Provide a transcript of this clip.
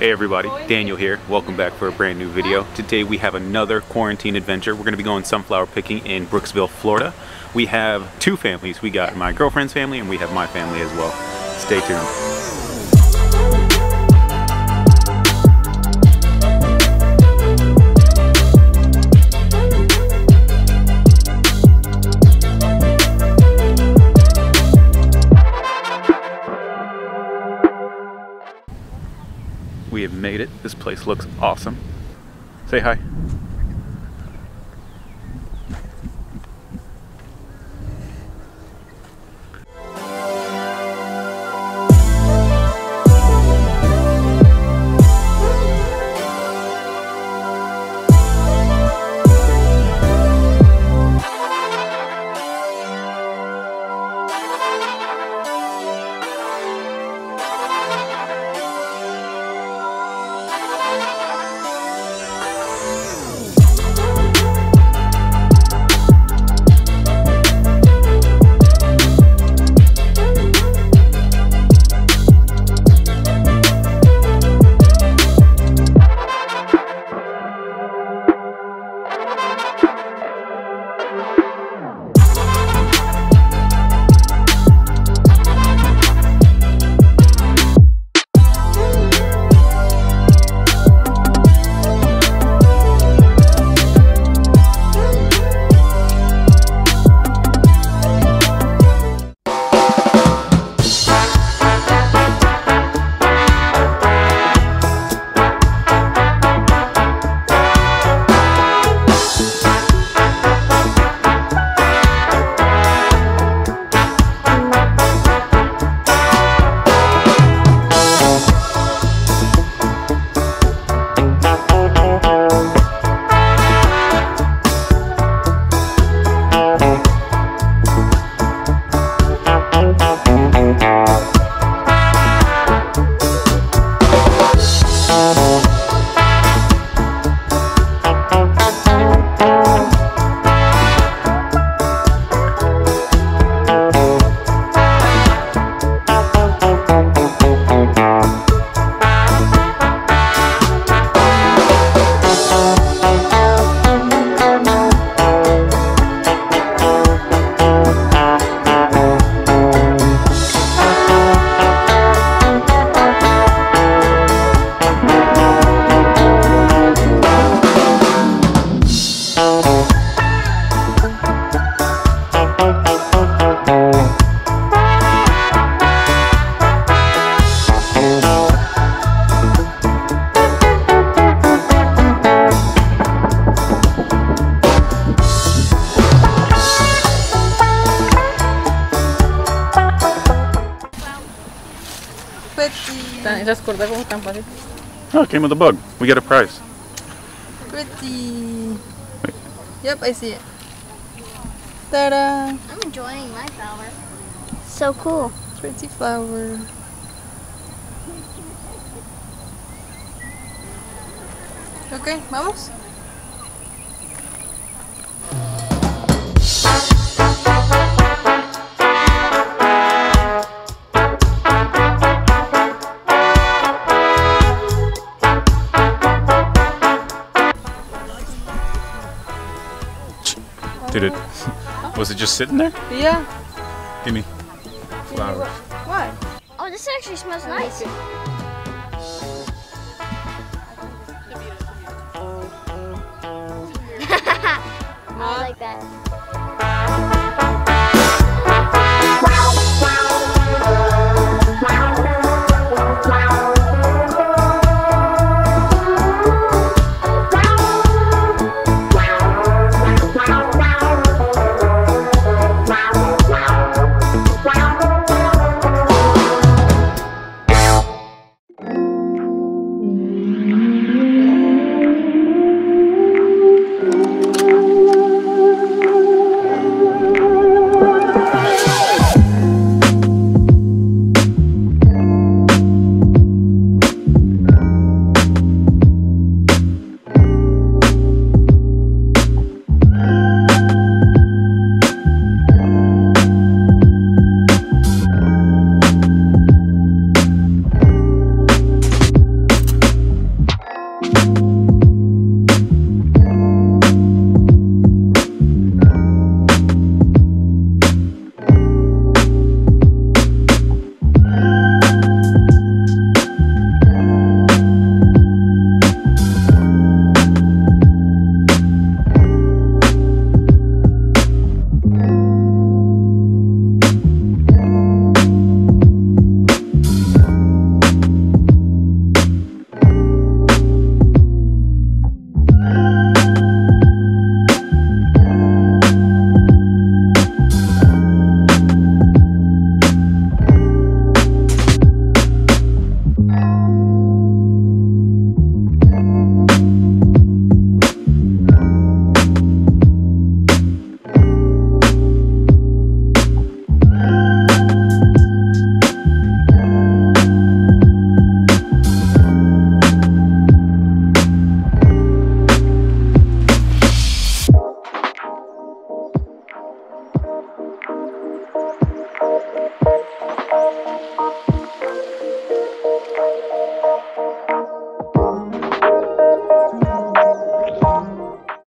Hey everybody, Daniel here. Welcome back for a brand new video. Today we have another quarantine adventure. We're going to be going sunflower picking in Brooksville, Florida. We have two families. We got my girlfriend's family and we have my family as well. Stay tuned. We have made it. This place looks awesome. Say hi. Oh, it came with a bug. We got a prize. Pretty. Wait. Yep, I see it. Ta-da! I'm enjoying my flower. So cool. Pretty flower. Okay, vamos. Did it? Was it just sitting there? Yeah. Give me flowers. What? Oh, this actually smells nice. I like that.